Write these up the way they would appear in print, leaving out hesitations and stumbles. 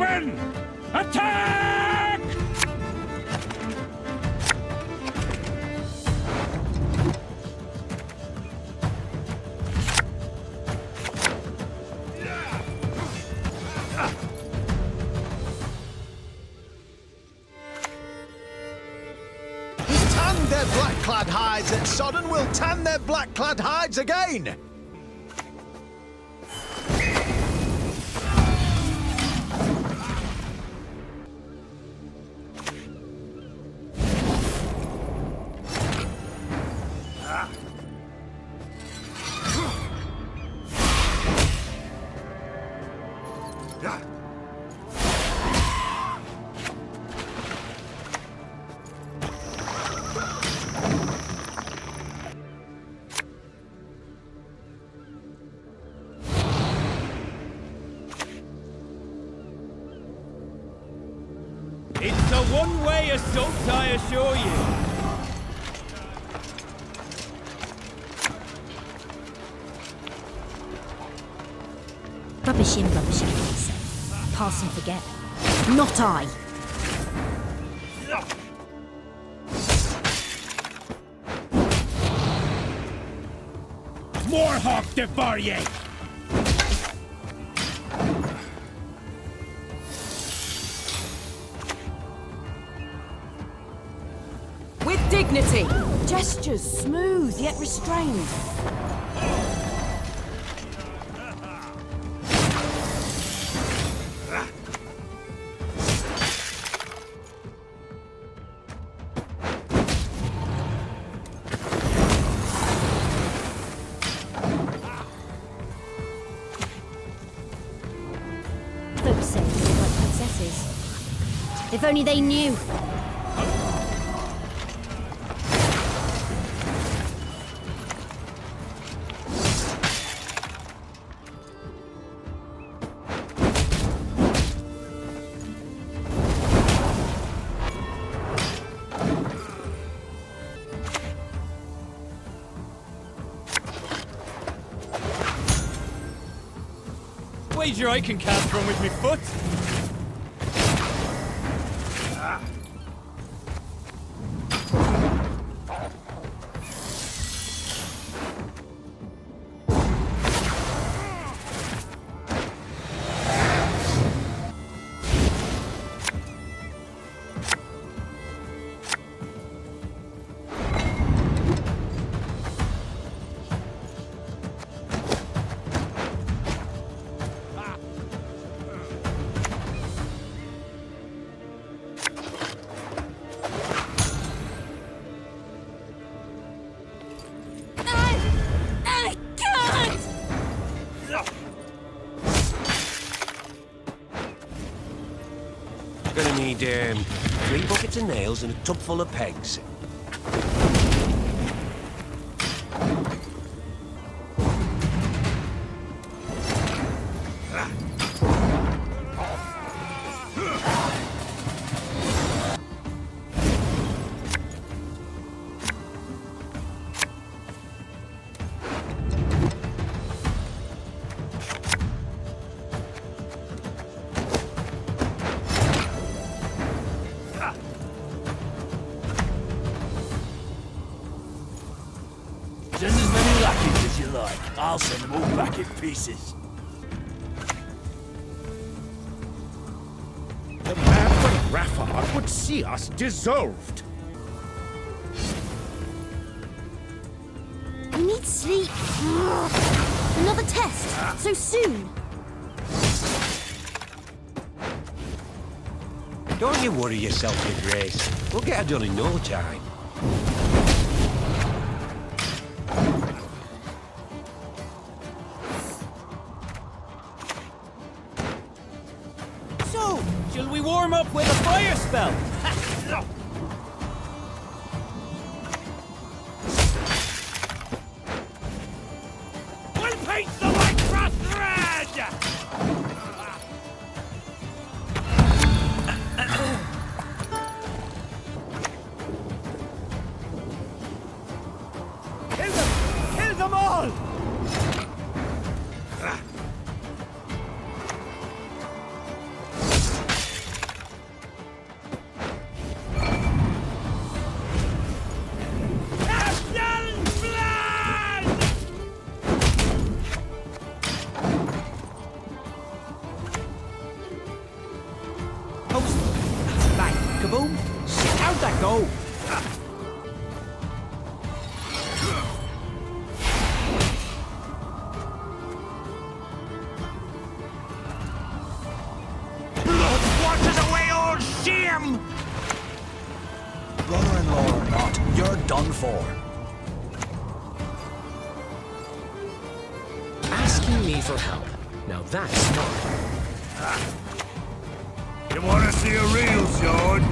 Penguin! Attack! Tan their black-clad hides at Sodden will tan their black-clad hides again! It's a one-way assault, I assure you. Rubbish him, he said. Pass and forget. Not I. Warhawk de Barrier! With dignity. Gestures smooth yet restrained. If only they knew. Wager I can cast run with me foot. Gonna need 3 buckets of nails and a tub full of pegs. Just as many lackeys as you like. I'll send them all back in pieces. The mad Rafa would see us dissolved. We need sleep. Another test. So soon. Don't you worry yourself, your Grace. We'll get her done in no time. Shall we warm up with a fire spell? We'll paint the white cross red! Kill them! Kill them all! boom. Out that goal. Watches away old Shim! Brother-in-law or not, you're done for. Asking me for help. Now that's not. You wanna see a real sword?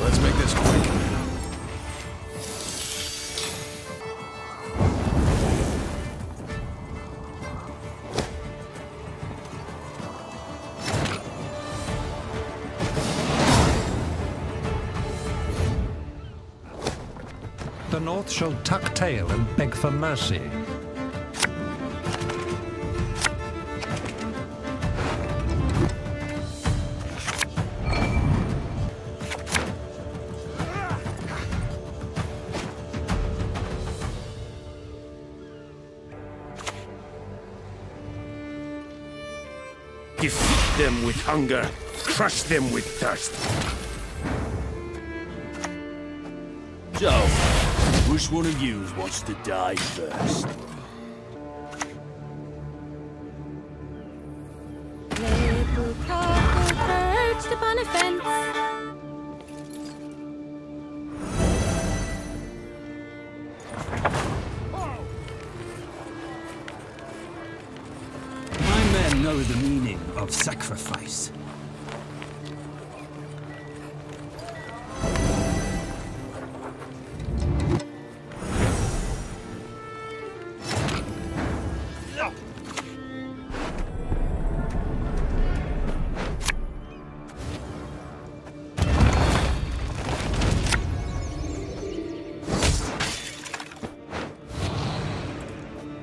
Let's make this quick. The North shall tuck tail and beg for mercy. Defeat them with hunger, crush them with thirst. So, which one of you wants to die first? Little purple perched upon a fence. Know the meaning of sacrifice.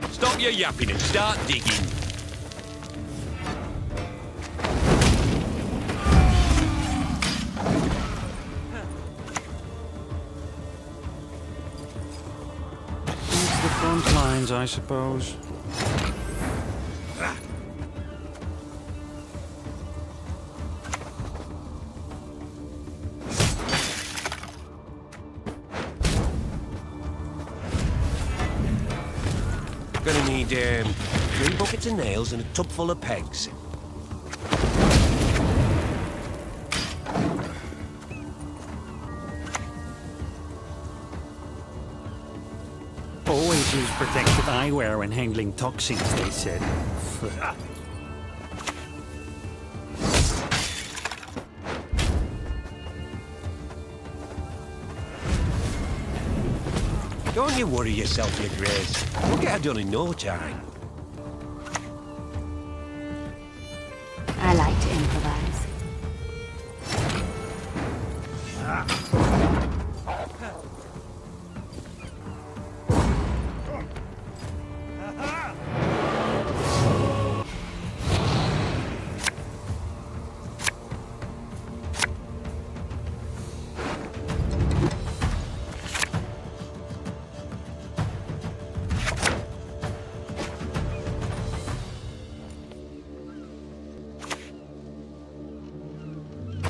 Stop your yapping and start digging. Front lines, I suppose. Gonna need 3 buckets of nails and a tub full of pegs. Always use protective eyewear when handling toxins, they said. Don't you worry yourself, Your Grace. We'll get her done in no time. I like to improvise.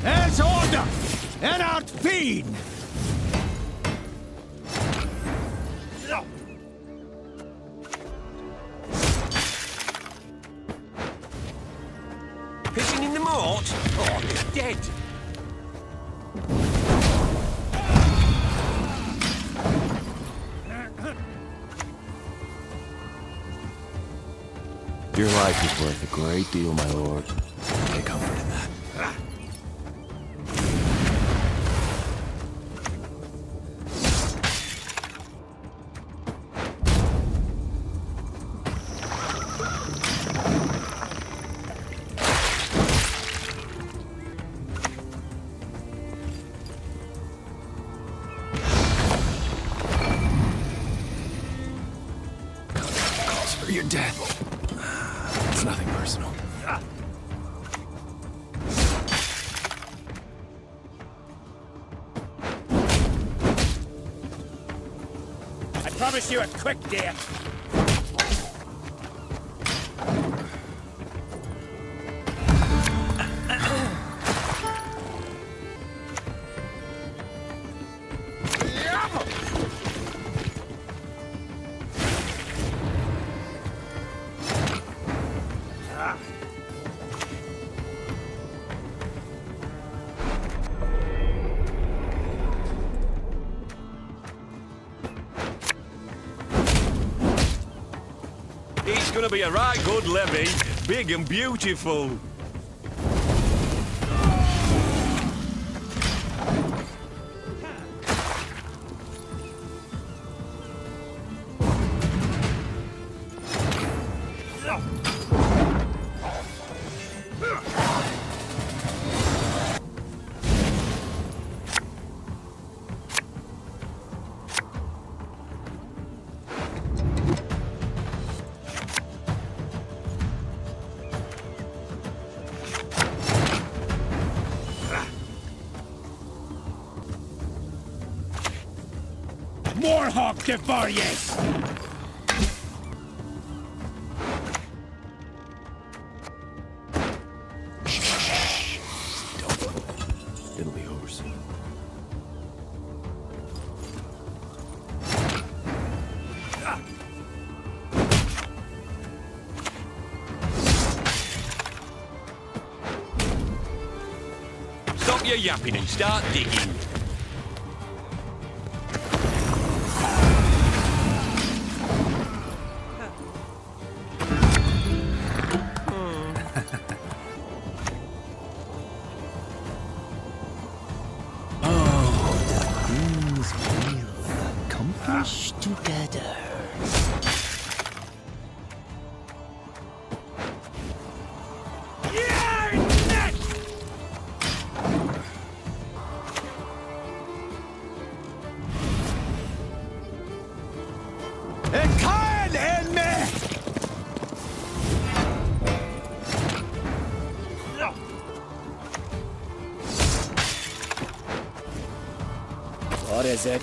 There's order! And out fiend! Pissing in the mort? Oh, he's dead! Your life is worth a great deal, my lord. Take comfort in that. Nothing personal. I promise you a quick death. It's gonna be a right good levy, big and beautiful. Warhawk de Barrier! Stop your yapping and start digging. Together. You're next! It can't end me! No. What is it?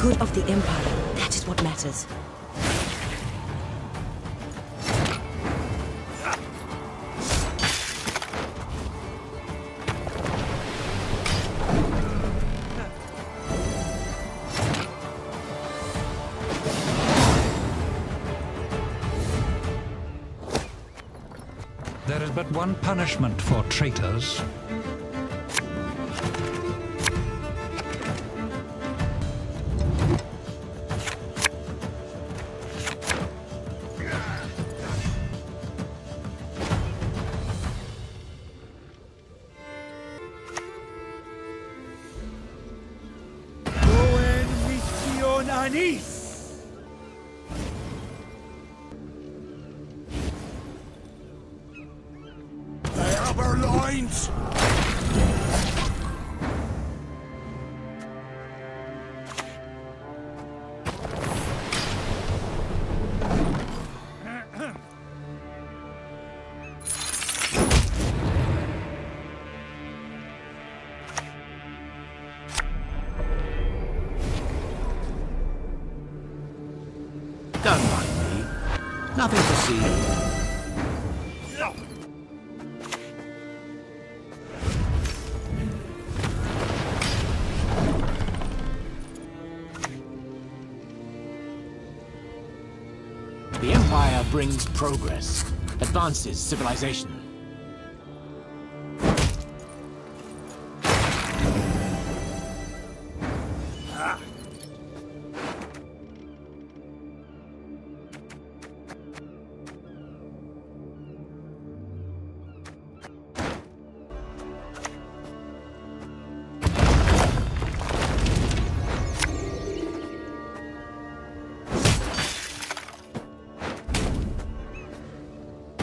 Good of the Empire, that is what matters. There is but one punishment for traitors. Nice. They have our lines. Don't mind me. Nothing to see. No. The Empire brings progress. advances civilization.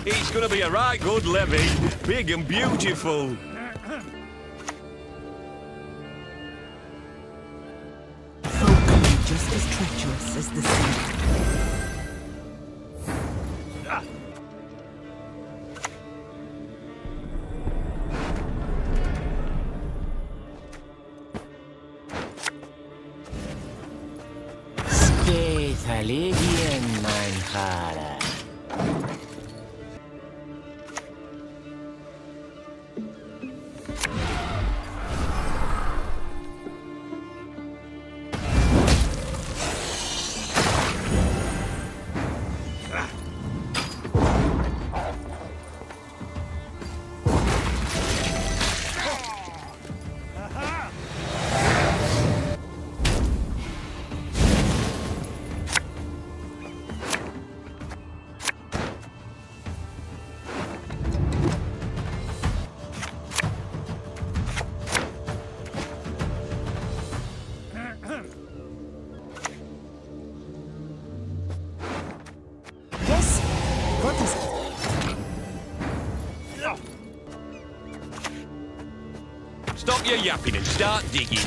It's gonna be a right good levy, big and beautiful. Folk can be just as treacherous as the sea. Stop your yapping and start digging.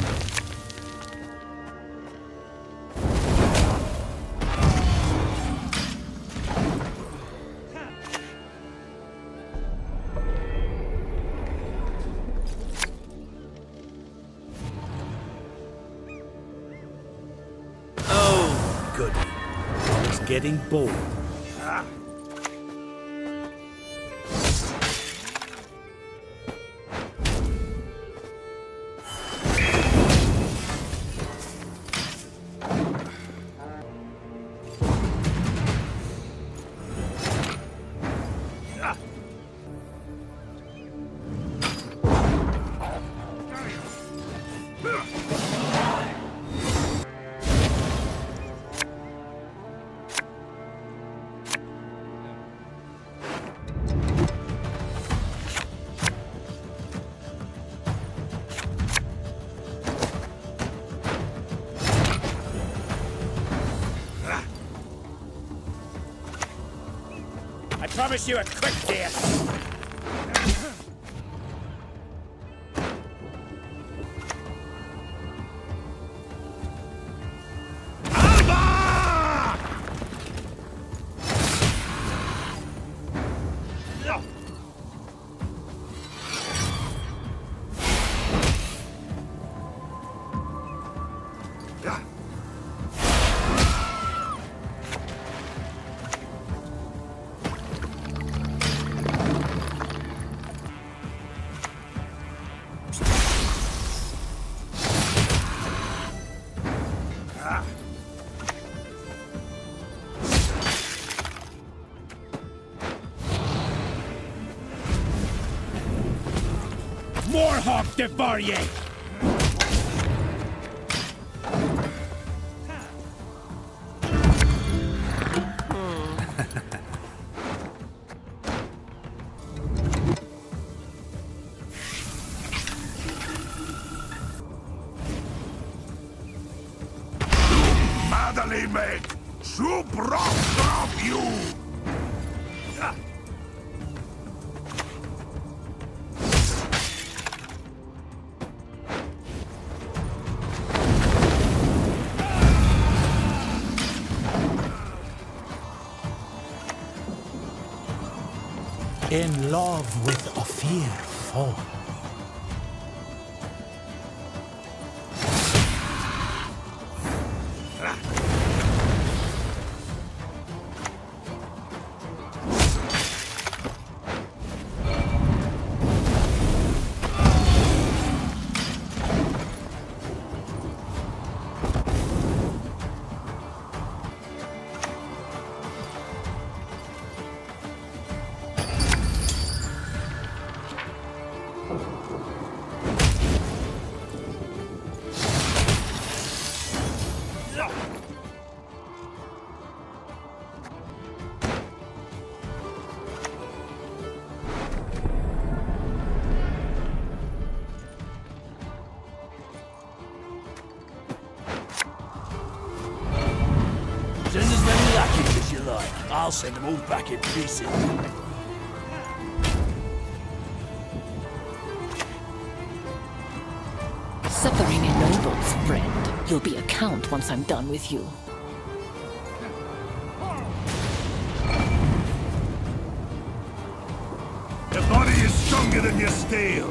Oh, good. I was getting bored. I promise you a quick death. Warhawk de Barrier! Madly make! Suprop you! In love with a fearful. I'll send them all back in pieces. Suffering ennobles, friend. You'll be a count once I'm done with you. Your body is stronger than your steel.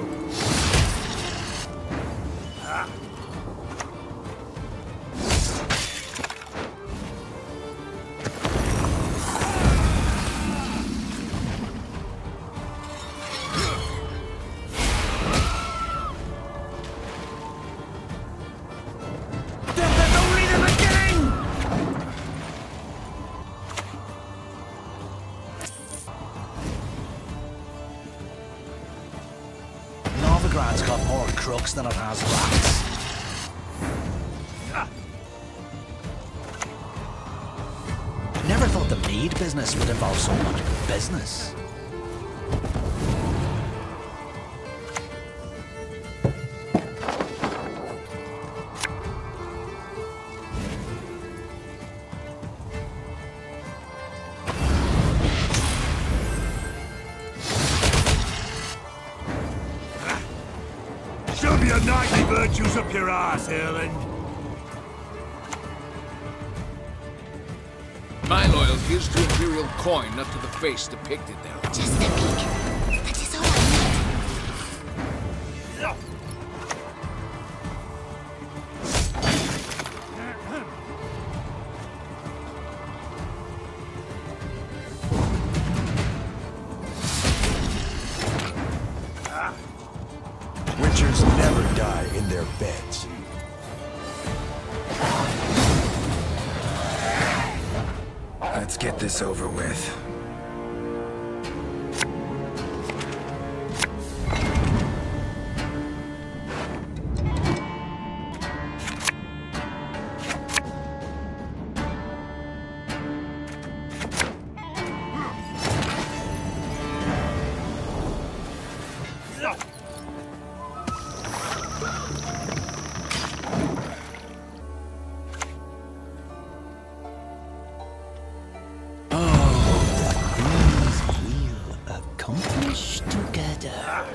Grant's got more crooks than it has rats. Never thought the mead business would involve so much business. Your knightly virtues up your ass, Erland. My loyalty is to imperial coin, not to the face depicted there. Just a peek. That is all I need. Witchers never die in their beds. Let's get this over with. Together.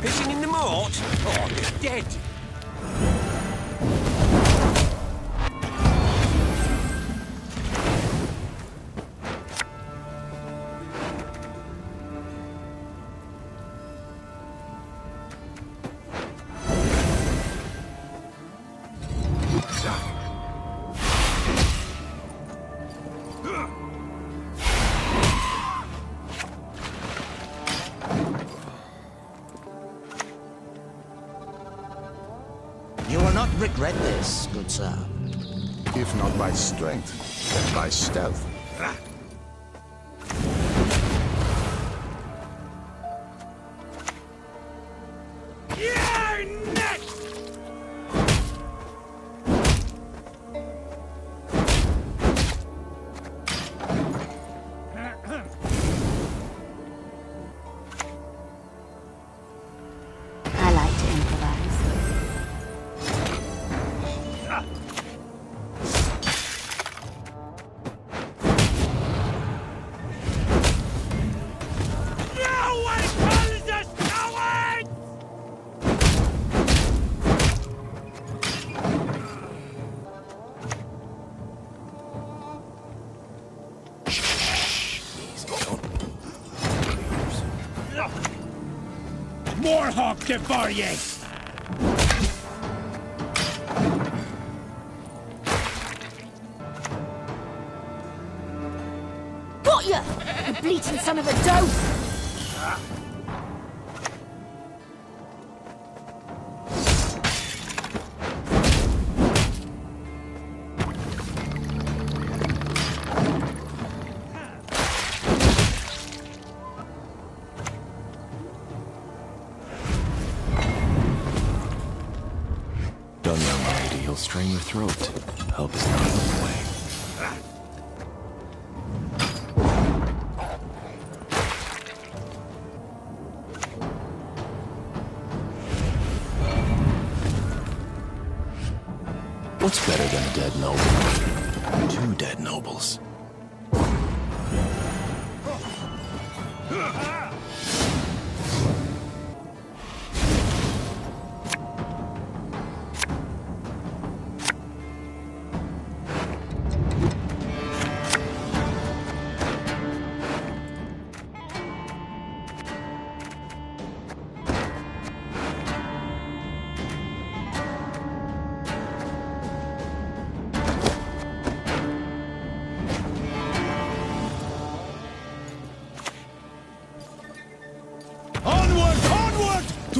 Fishing in the mort? Oh, he's dead. You will not regret this, good sir. If not by strength, then by stealth. Warhawk de Barrier! Got ya! The bleating son of a dope! Done your mind, he'll strain your throat. Help is not on the way. What's better than a dead noble? Two dead nobles.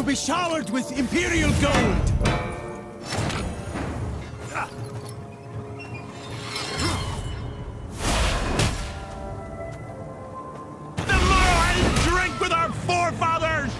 Be showered with imperial gold! Tomorrow I'll drink with our forefathers!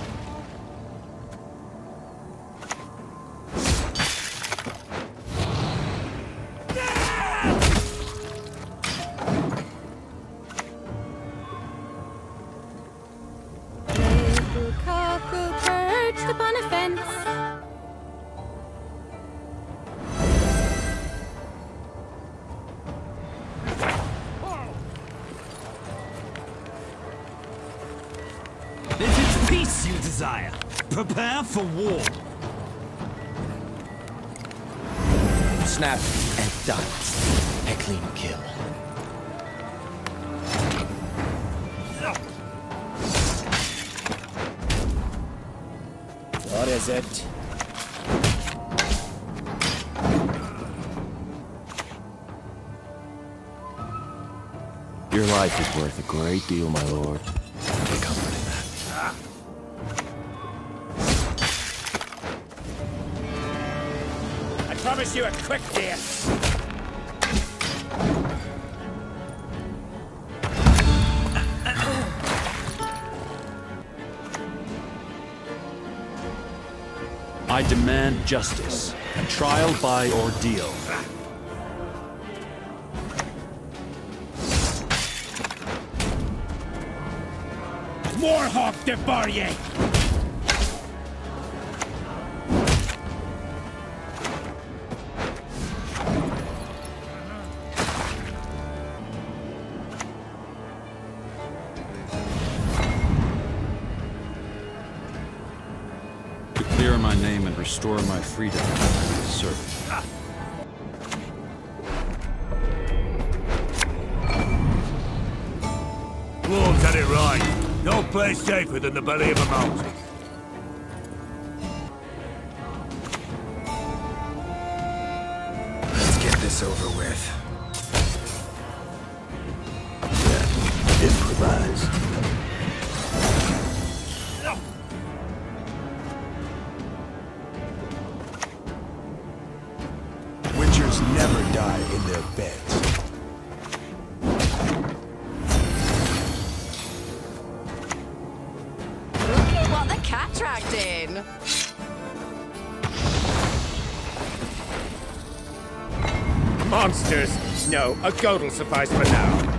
Prepare for war. Snap and dance. A clean kill. What is it? Your life is worth a great deal, my lord. Take comfort in that. I promise you a quick death. I demand justice, a trial by ordeal. Warhawk de Barrier! Clear my name and restore my freedom, sir. War's had it right. No place safer than the belly of a mountain. Let's get this over with. Yeah. Improvise. Never die in their beds. Look at what the cat dragged in. Monsters? No, a goat'll suffice for now.